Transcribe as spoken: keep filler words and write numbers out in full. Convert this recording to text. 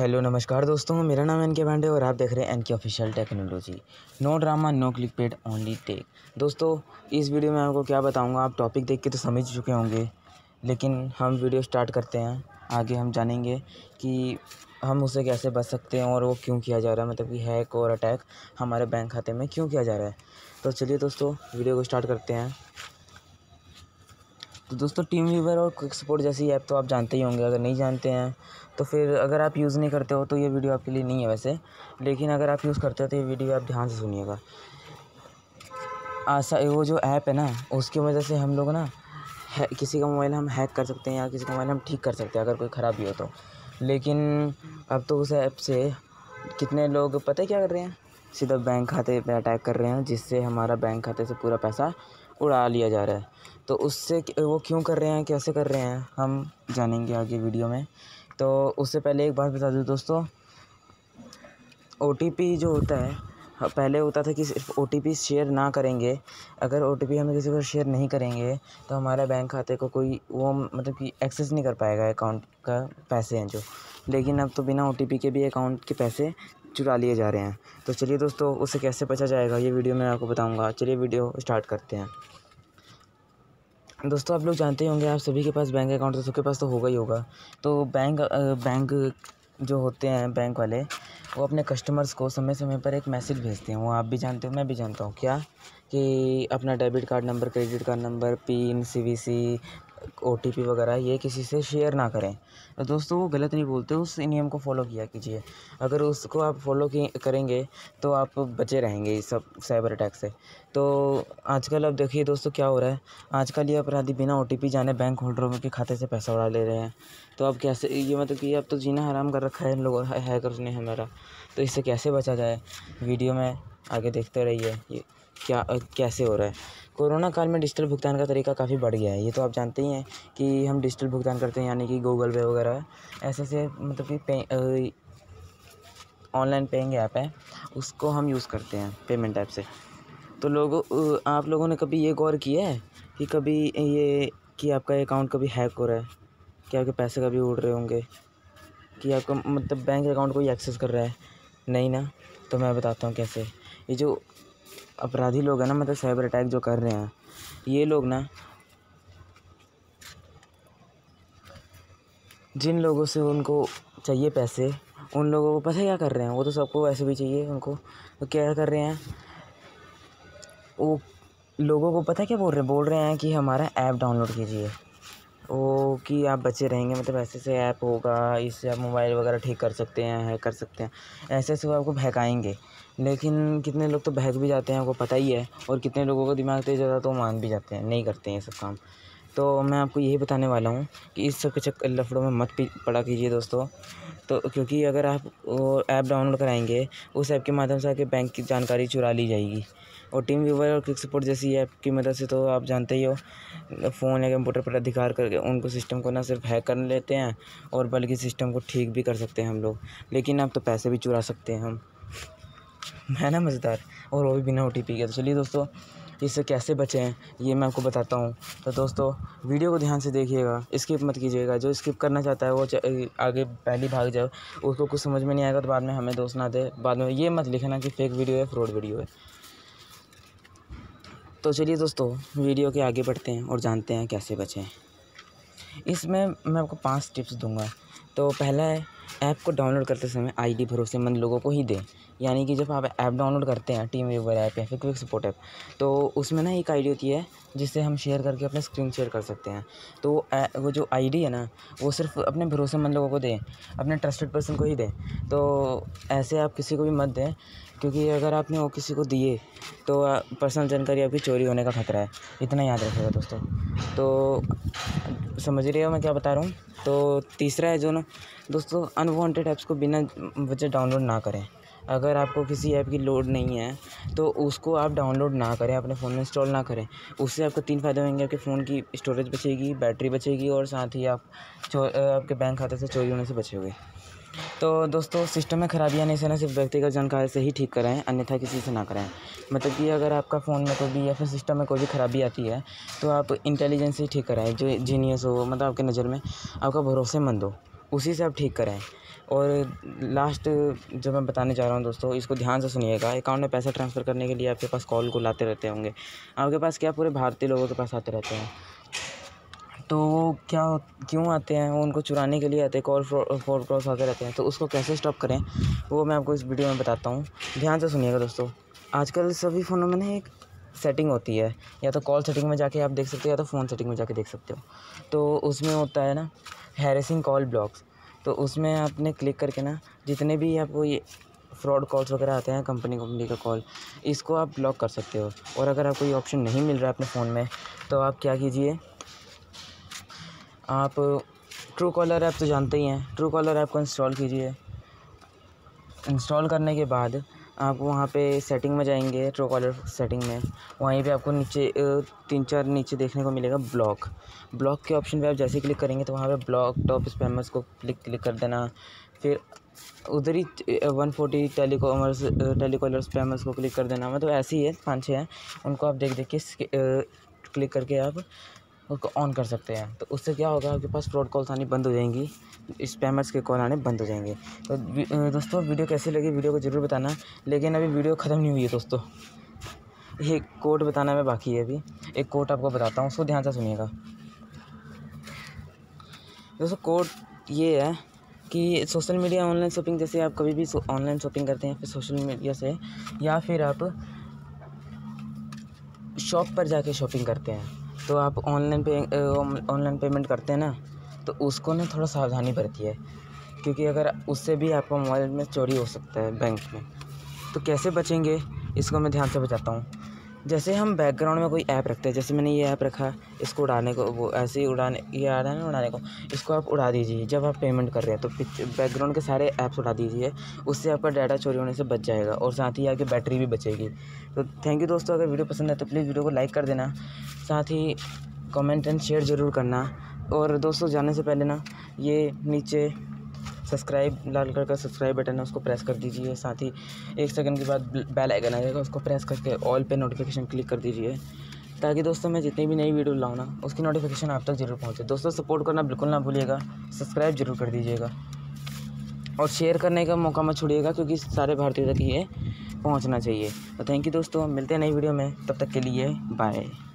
Hello नमस्कार दोस्तों, मेरा नाम एन के भांडे और आप देख रहे हैं N K official technology. No drama, no click paid, only tech. दोस्तों इस वीडियो में आपको क्या बताऊंगा, आप टॉपिक देख के तो समझ चुके होंगे, लेकिन हम वीडियो स्टार्ट करते हैं। आगे हम जानेंगे कि हम उससे कैसे बच सकते हैं और वो क्यों किया जा रहा है, मतलब कि हैक और अटैक हमारे बैंक खाते में क्यों किया जा रहा है। तो चलिए दोस्तों वीडियो को स्टार्ट करते हैं। तो दोस्तों टीम व्यूअर और क्विक सपोर्ट जैसी ऐप तो आप जानते ही होंगे, अगर नहीं जानते हैं तो फिर अगर आप यूज़ नहीं करते हो तो ये वीडियो आपके लिए नहीं है वैसे, लेकिन अगर आप यूज़ करते हो तो ये वीडियो आप ध्यान से सुनिएगा। आशा वो जो ऐप है ना, उसकी वजह से हम लोग ना किसी का मोबाइल हम हैक कर सकते हैं या किसी का मोबाइल हम ठीक कर सकते हैं अगर कोई ख़राबी हो तो। लेकिन अब तो उस ऐप से कितने लोग पता है क्या कर रहे हैं, सीधा बैंक खाते पर अटैक कर रहे हैं, जिससे हमारा बैंक खाते से पूरा पैसा उड़ा लिया जा रहा है। तो उससे वो क्यों कर रहे हैं, कैसे कर रहे हैं, हम जानेंगे आगे वीडियो में। तो उससे पहले एक बात बता दूं दोस्तों, ओ टी पी जो होता है, पहले होता था कि सिर्फ ओ टी पी शेयर ना करेंगे। अगर ओ टी पी हमें किसी को शेयर नहीं करेंगे तो हमारे बैंक खाते को कोई वो मतलब कि एक्सेस नहीं कर पाएगा, अकाउंट का पैसे हैं जो। लेकिन अब तो बिना ओ टी पी के भी अकाउंट के पैसे चुरा लिए जा रहे हैं। तो चलिए दोस्तों उससे कैसे बचा जाएगा ये वीडियो मैं आपको बताऊंगा। चलिए वीडियो स्टार्ट करते हैं। दोस्तों आप लोग जानते ही होंगे, आप सभी के पास बैंक अकाउंट तो सबके पास तो होगा ही होगा। तो बैंक बैंक जो होते हैं बैंक वाले, वो अपने कस्टमर्स को समय समय पर एक मैसेज भेजते हैं। वो आप भी जानते हो, मैं भी जानता हूँ क्या, कि अपना debit card number, credit card number, PIN, C V C, O T P वगैरह ये किसी से शेयर ना करें। तो दोस्तों वो गलत नहीं बोलते, उस नियम को फॉलो किया कीजिए। अगर उसको आप फॉलो करेंगे तो आप बचे रहेंगे इस सब साइबर अटैक से। तो आजकल अब देखिए दोस्तों क्या हो रहा है, आजकल ये अपराधी बिना ओ टी पी जाने बैंक होल्डरों के खाते से पैसा उड़ा ले रहे हैं। तो अब कैसे ये मतलब कि अब तो जीना हराम कर रखा है इन लोगों हैकर्स ने हमारा। तो इससे कैसे बचा जाए, वीडियो में आगे देखते रहिए ये क्या कैसे हो रहा है। कोरोना काल में डिजिटल भुगतान का तरीका काफ़ी बढ़ गया है, ये तो आप जानते ही हैं कि हम डिजिटल भुगतान करते हैं, यानी कि गूगल पे वगैरह ऐसे से मतलब कि पे ऑनलाइन पेइंग ऐप है, उसको हम यूज़ करते हैं पेमेंट ऐप से। तो लोगों आप लोगों ने कभी ये गौर किया है कि कभी ये कि आपका अकाउंट कभी हैक हो रहा है, कि आपके पैसे कभी उड़ रहे होंगे, कि आपका मतलब बैंक अकाउंट को ही एक्सेस कर रहा है? नहीं ना। तो मैं बताता हूँ कैसे। ये जो अपराधी लोग हैं ना, मतलब साइबर अटैक जो कर रहे हैं ये लोग ना, जिन लोगों से उनको चाहिए पैसे, उन लोगों को पता है क्या कर रहे हैं, वो तो सबको वैसे भी चाहिए उनको। तो क्या कर रहे हैं वो, लोगों को पता है क्या बोल रहे हैं, बोल रहे हैं कि हमारा ऐप डाउनलोड कीजिए, वो कि आप बचे रहेंगे, मतलब ऐसे से ऐप होगा, इससे आप मोबाइल वगैरह ठीक कर सकते हैं, हैक कर सकते हैं, ऐसे से वो आपको बहकाएंगे। लेकिन कितने लोग तो बहक भी जाते हैं, आपको पता ही है, और कितने लोगों का दिमाग तेज होता है तो मान भी जाते हैं, नहीं करते हैं ये सब काम। तो मैं आपको यही बताने वाला हूँ कि इस सब के चक्कर लफड़ों में मत पड़ा कीजिए दोस्तों। तो क्योंकि अगर आप वो ऐप डाउनलोड कराएंगे, उस ऐप के माध्यम से आपके बैंक की जानकारी चुरा ली जाएगी। और टीम व्यूअर और क्विक सपोर्ट जैसी ऐप की मदद से तो आप जानते ही हो, फ़ोन या कंप्यूटर पर अधिकार करके उनको सिस्टम को ना सिर्फ हैक कर लेते हैं और बल्कि सिस्टम को ठीक भी कर सकते हैं हम लोग। लेकिन आप तो पैसे भी चुरा सकते हैं हम, है ना, मज़ेदार, और वो भी बिना ओ टी पी के। तो चलिए दोस्तों इससे कैसे बचें ये मैं आपको बताता हूँ। तो दोस्तों वीडियो को ध्यान से देखिएगा, स्किप मत कीजिएगा। जो स्किप करना चाहता है वो आगे पहले भाग जाओ, उसको कुछ समझ में नहीं आएगा तो बाद में हमें दोष ना दे, बाद में ये मत लिखना कि फेक वीडियो है, फ्रॉड वीडियो है। तो चलिए दोस्तों वीडियो के आगे बढ़ते हैं और जानते हैं कैसे बचें। इसमें मैं आपको पाँच टिप्स दूँगा। तो पहला है, ऐप को डाउनलोड करते समय आईडी भरोसेमंद लोगों को ही दें। यानी कि जब आप ऐप डाउनलोड करते हैं, टीम व्यूअर ऐप या फिर क्विक सपोर्ट ऐप, तो उसमें ना एक आईडी होती है जिससे हम शेयर करके अपना स्क्रीन शेयर कर सकते हैं। तो वो जो आईडी है ना, वो सिर्फ अपने भरोसेमंद लोगों को दें, अपने ट्रस्टेड पर्सन को ही दें। तो ऐसे आप किसी को भी मत दें, क्योंकि अगर आपने वो किसी को दिए तो पर्सनल जानकारी आपकी चोरी होने का खतरा है, इतना याद रखिएगा दोस्तों। तो समझ रहे हो मैं क्या बता रहा हूँ। तो तीसरा है जो ना दोस्तों, अनवांटेड ऐप्स को बिना वजह डाउनलोड ना करें। अगर आपको किसी ऐप की लोड नहीं है तो उसको आप डाउनलोड ना करें, अपने फ़ोन में इंस्टॉल ना करें। उससे आपको तीन फ़ायदे होंगे, आपके फ़ोन की स्टोरेज बचेगी, बैटरी बचेगी, और साथ ही आप आपके बैंक खाते से चोरी होने से बचोगे। तो दोस्तों सिस्टम में खराबी आने से ना सिर्फ व्यक्तिगत जानकारी से ही ठीक कराएं, अन्यथा किसी से ना कराएं। मतलब कि अगर आपका फ़ोन में कोई भी या फिर सिस्टम में कोई भी खराबी आती है तो आप इंटेलिजेंस से ही ठीक कराएं, जो जीनियस हो, मतलब आपके नज़र में आपका भरोसेमंद हो, उसी से आप ठीक कराएं। और लास्ट जो मैं बताने जा रहा हूँ दोस्तों, इसको ध्यान से सुनिएगा। अकाउंट में पैसा ट्रांसफ़र करने के लिए आपके पास कॉल को लाते रहते होंगे, आपके पास क्या पूरे भारतीय लोगों के पास आते रहते हैं। तो वो क्या क्यों आते हैं, वो उनको चुराने के लिए आते हैं, कॉल फ्रॉड क्रॉस आते रहते हैं। तो उसको कैसे स्टॉप करें वो मैं आपको इस वीडियो में बताता हूँ, ध्यान से सुनिएगा दोस्तों। आजकल सभी फ़ोनों में ना एक सेटिंग होती है, या तो कॉल सेटिंग में जाके आप देख सकते हो या तो फ़ोन सेटिंग में जाके देख सकते हो। तो उसमें होता है ना हैरेसिंग कॉल ब्लॉक्स, तो उसमें आपने क्लिक करके ना जितने भी आपको ये फ्रॉड कॉल्स वगैरह आते हैं कंपनी कंपनी का कॉल, इसको आप ब्लॉक कर सकते हो। और अगर आपको ये ऑप्शन नहीं मिल रहा है अपने फ़ोन में, तो आप क्या कीजिए, आप ट्रू कॉलर ऐप तो जानते ही हैं, ट्रू कॉलर ऐप को इंस्टॉल कीजिए। इंस्टॉल करने के बाद आप वहाँ पे सेटिंग में जाएंगे, ट्रू कॉलर सेटिंग में, वहीं पे आपको नीचे तीन चार नीचे देखने को मिलेगा ब्लॉक। ब्लॉक के ऑप्शन पे आप जैसे क्लिक करेंगे तो वहाँ पे ब्लॉक टॉप स्पैमर्स को क्लिक क्लिक कर देना। फिर उधर ही एक सौ चालीस टेलीकॉमर्स टेलीकॉलर स्पैमर्स को क्लिक कर देना। मतलब ऐसे ही है, पाँच छः हैं, उनको आप देख देख के क्लिक करके आप ऑन कर सकते हैं। तो उससे क्या होगा, आपके पास फ्रॉड कॉल्स आनी बंद हो जाएंगी, स्पैमर्स के कॉल आने बंद हो जाएंगे। तो दोस्तों वीडियो कैसी लगी वीडियो को ज़रूर बताना, लेकिन अभी वीडियो ख़त्म नहीं हुई है दोस्तों, एक कोड बताना मैं बाकी है। अभी एक कोड आपको बताता हूँ, उसको ध्यान से सुनिएगा दोस्तों। कोड ये है कि सोशल मीडिया ऑनलाइन शॉपिंग, जैसे आप कभी भी ऑनलाइन शॉपिंग करते हैं फिर सोशल मीडिया से, या फिर आप शॉप पर जाके शॉपिंग करते हैं, तो आप ऑनलाइन पे ऑनलाइन पेमेंट करते हैं ना, तो उसको ना थोड़ा सावधानी बरती है, क्योंकि अगर उससे भी आपका मोबाइल में चोरी हो सकता है बैंक में। तो कैसे बचेंगे इसको मैं ध्यान से बताता हूँ। जैसे हम बैकग्राउंड में कोई ऐप रखते हैं, जैसे मैंने ये ऐप रखा, इसको उड़ाने को वो ऐसे ही उड़ाने ये आ रहा है ना उड़ाने को, इसको आप उड़ा दीजिए जब आप पेमेंट कर रहे हैं। तो बैकग्राउंड के सारे ऐप्स उड़ा दीजिए, उससे आपका डाटा चोरी होने से बच जाएगा और साथ ही आपकी बैटरी भी बचेगी। तो थैंक यू दोस्तों, अगर वीडियो पसंद है तो प्लीज़ वीडियो को लाइक कर देना, साथ ही कमेंट एंड शेयर ज़रूर करना। और दोस्तों जाने से पहले ना ये नीचे सब्सक्राइब लाल कलर का सब्सक्राइब बटन है, उसको प्रेस कर दीजिए। साथ ही एक सेकंड के बाद बेल आइकन आएगा, उसको प्रेस करके ऑल पे नोटिफिकेशन क्लिक कर दीजिए, ताकि दोस्तों मैं जितनी भी नई वीडियो लाऊँ ना उसकी नोटिफिकेशन आप तक ज़रूर पहुँचे। दोस्तों सपोर्ट करना बिल्कुल ना भूलिएगा, सब्सक्राइब जरूर कर दीजिएगा और शेयर करने का मौका मत छोड़िएगा, क्योंकि सारे भारतीयों तक ये पहुँचना चाहिए। तो थैंक यू दोस्तों, मिलते हैं नई वीडियो में, तब तक के लिए बाय।